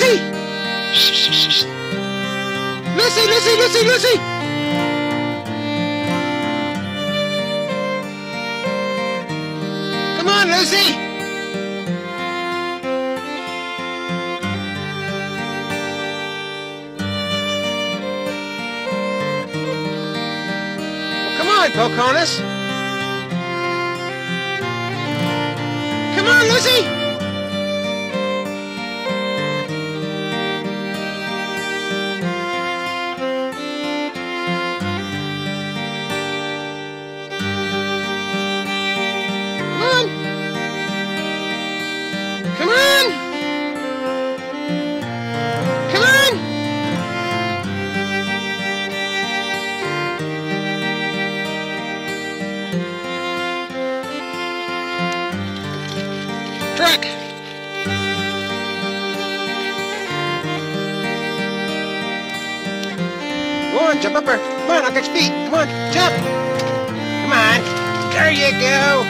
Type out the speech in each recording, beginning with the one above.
Lucy! Lucy, Lucy, Lucy, Lucy! Come on, Lucy! Well, come on, Pocahontas! Come on, Lucy! Truck. Go on, jump up her. Come on, I'll catch feet. Come on, jump. Come on. There you go.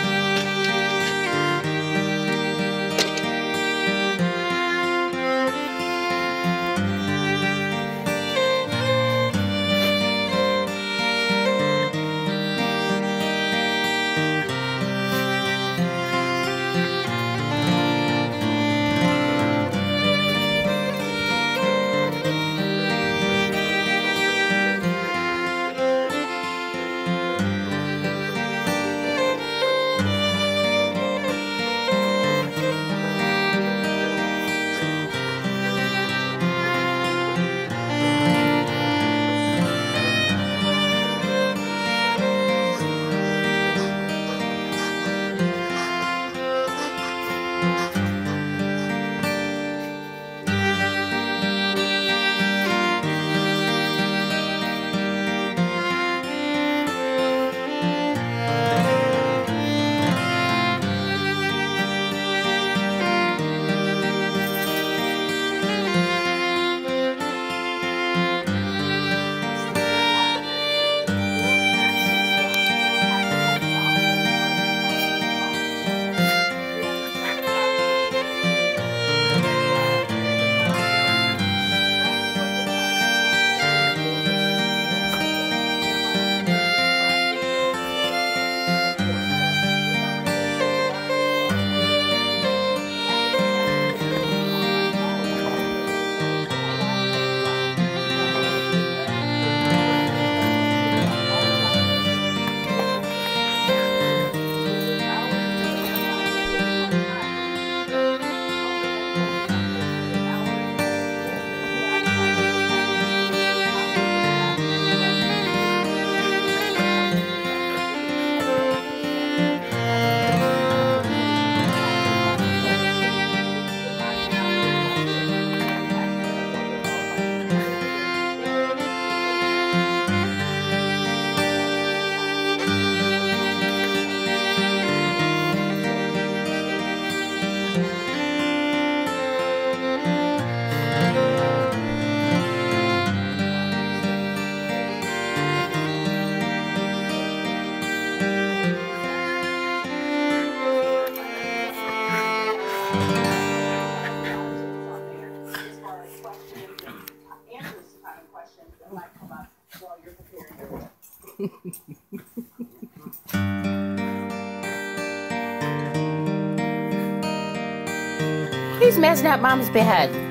He's messing up Mom's bed.